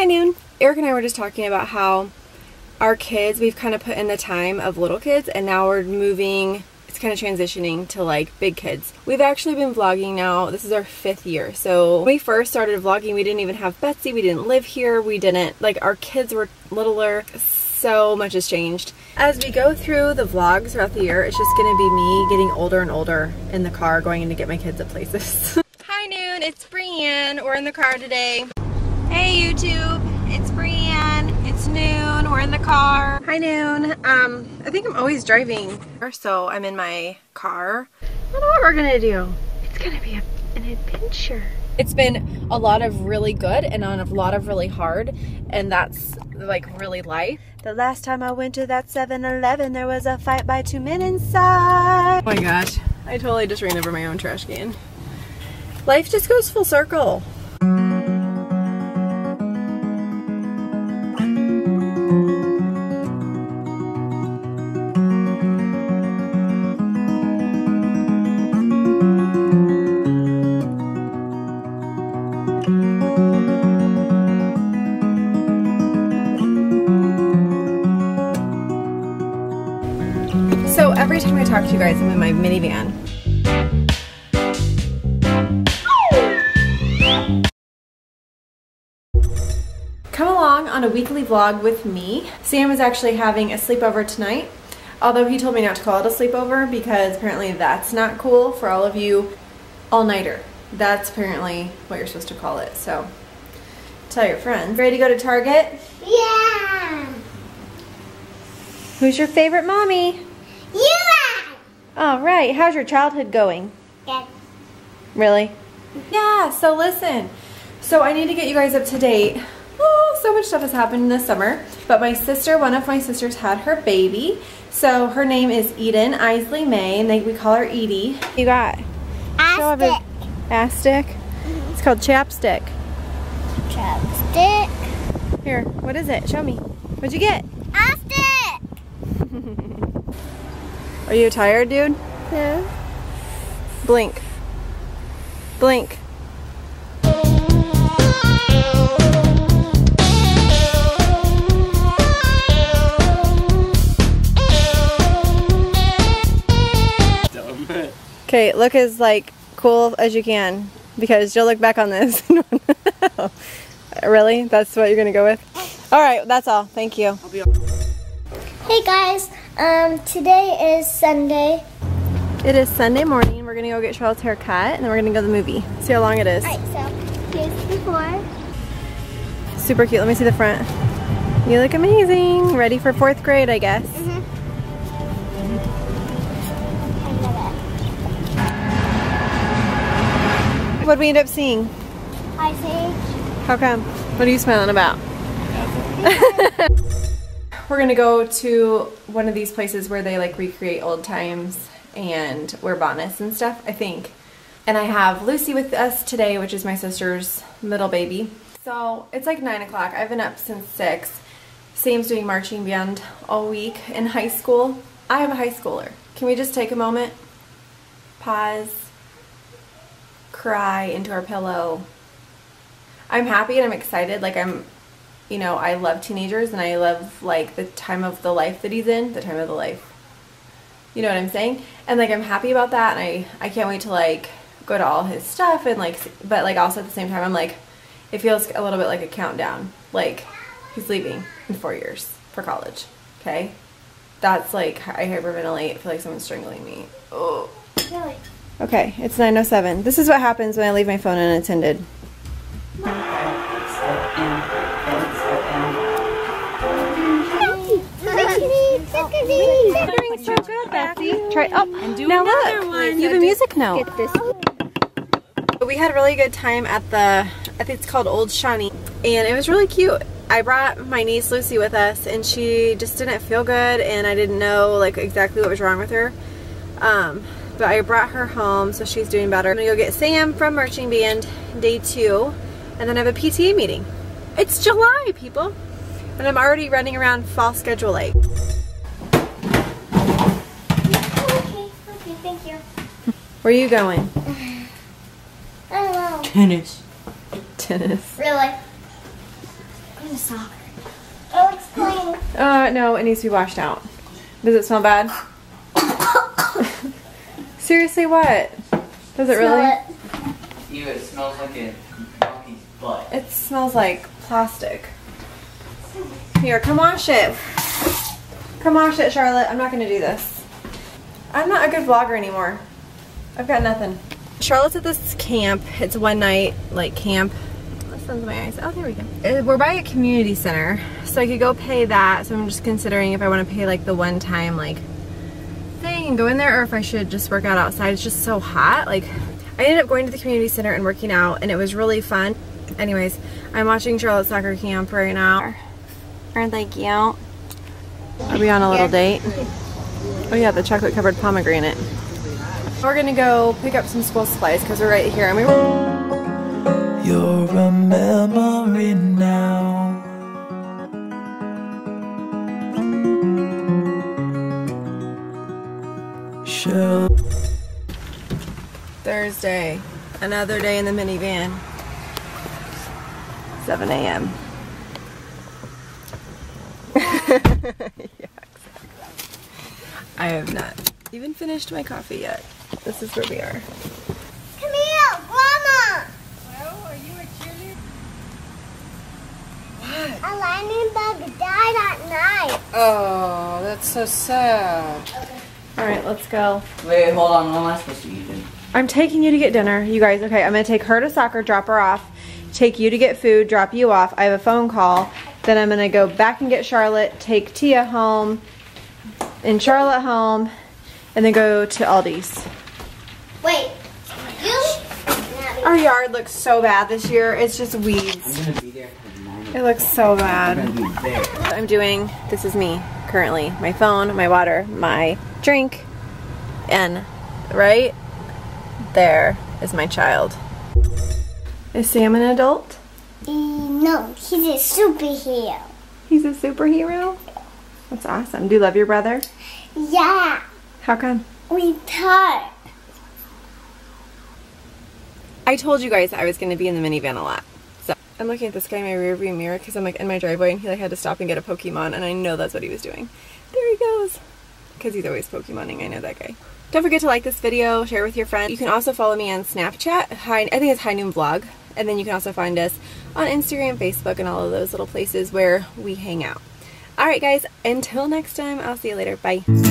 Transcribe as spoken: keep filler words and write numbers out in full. Hi Noon! Eric and I were just talking about how our kids, we've kind of put in the time of little kids and now we're moving, it's kind of transitioning to like big kids. We've actually been vlogging now, this is our fifth year. So when we first started vlogging, we didn't even have Betsy, we didn't live here, we didn't, like our kids were littler. So much has changed. As we go through the vlogs throughout the year, it's just gonna be me getting older and older in the car, going in to get my kids at places. Hi Noon, it's Breanne. We're in the car today. Hey YouTube, it's Breanne. It's Noon, we're in the car. Hi Noon, um, I think I'm always driving. So I'm in my car. I don't know what we're gonna do. It's gonna be a, an adventure. It's been a lot of really good and on a lot of really hard, and that's like really life. The last time I went to that seven eleven, there was a fight by two men inside. Oh my gosh, I totally just ran over my own trash can. Life just goes full circle. So every time I talk to you guys, I'm in my minivan. Come along on a weekly vlog with me. Sam is actually having a sleepover tonight, although he told me not to call it a sleepover because apparently that's not cool for all of you. All-nighter. That's apparently what you're supposed to call it, so tell your friends. Ready to go to Target? Yeah! Who's your favorite mommy? You are! All right, how's your childhood going? Good. Really? Yeah, so listen. So I need to get you guys up to date. Oh, so much stuff has happened this summer. But my sister, one of my sisters had her baby. So her name is Eden Isley May, and they, we call her Edie. You got? Astick. Astick? Mm-hmm. It's called Chapstick. Chapstick. Here, what is it? Show me. What'd you get? Astick! Are you tired, dude? No. Blink. Blink. Okay, look as like cool as you can because you'll look back on this. Really? That's what you're gonna go with? All right, that's all. Thank you. Hey guys. Um, today is Sunday. It is Sunday morning. We're gonna go get Charlotte's haircut and then we're gonna go to the movie. See how long it is. Alright, so here's before. Super cute. Let me see the front. You look amazing. Ready for fourth grade, I guess. Mm-hmm. What did we end up seeing? Ice Age. How come? What are you smiling about? We're gonna go to one of these places where they like recreate old times and wear bonnets and stuff, I think. And I have Lucy with us today, which is my sister's middle baby. So it's like nine o'clock. I've been up since six. Sam's doing marching band all week in high school. I have a high schooler. Can we just take a moment? Pause. Cry into our pillow. I'm happy and I'm excited. Like I'm You know, I love teenagers and I love like the time of the life that he's in, the time of the life. You know what I'm saying? And like I'm happy about that and I, I can't wait to like go to all his stuff and like, but like also at the same time I'm like, it feels a little bit like a countdown. Like he's leaving in four years for college, okay? That's like, I hyperventilate, I feel like someone's strangling me. Oh. Really? Okay, it's nine oh seven. This is what happens when I leave my phone unattended. You're doing so good, Betsy. Try up. Oh, now look, one. You have a music note. Get this. We had a really good time at the, I think it's called Old Shawnee, and it was really cute. I brought my niece Lucy with us, and she just didn't feel good, and I didn't know like exactly what was wrong with her. Um, but I brought her home, so she's doing better. I'm gonna go get Sam from marching band day two, and then I have a P T A meeting. It's July, people, and I'm already running around fall schedule late. Thank you. Where are you going? I don't know. Tennis. Tennis. Really? to soccer. Oh, it's clean. Uh, no, it needs to be washed out. Does it smell bad? Seriously, what? Does it smell really? It. Ew, it smells like a monkey's butt. It smells like plastic. Here, come wash it. Come wash it, Charlotte. I'm not going to do this. I'm not a good vlogger anymore. I've got nothing. Charlotte's at this camp. It's one night, like, camp. That sounds my eyes. Oh, there we go. We're by a community center, so I could go pay that. So I'm just considering if I want to pay, like, the one-time, like, thing and go in there, or if I should just work out outside. It's just so hot. Like, I ended up going to the community center and working out, and it was really fun. Anyways, I'm watching Charlotte's soccer camp right now. Aren't they cute? Are we on a little date? Oh yeah, the chocolate covered pomegranate. We're gonna go pick up some school supplies because we're right here. And we were You're a memory now. Sure. Thursday, another day in the minivan. seven A M Yeah, exactly. I have not even finished my coffee yet. This is where we are. Camille, Mama! Hello, are you a cheerleader? What? A lightning bug died at night. Oh, that's so sad. Okay. All right, let's go. Wait, hold on. What am I supposed to eat? I'm taking you to get dinner, you guys. Okay, I'm going to take her to soccer, drop her off, take you to get food, drop you off. I have a phone call. Then I'm going to go back and get Charlotte, take Tia home, and Charlotte home, and then go to Aldi's. Wait. You? Our yard looks so bad this year. It's just weeds. I'm going to be there for it looks so bad. I'm, I'm doing, this is me currently. My phone, my water, my drink, and right there is my child. Is Sam an adult? No, he's a superhero. He's a superhero? That's awesome. Do you love your brother? Yeah. How come? We talk. I told you guys I was going to be in the minivan a lot. So I'm looking at this guy in my rear view mirror because I'm like in my driveway and he like had to stop and get a Pokemon and I know that's what he was doing. There he goes. Because he's always Pokemoning. I know that guy. Don't forget to like this video, share it with your friends. You can also follow me on Snapchat. High, I think it's High Noon Vlog. And then you can also find us on Instagram, Facebook, and all of those little places where we hang out. All right, guys, until next time, I'll see you later. Bye.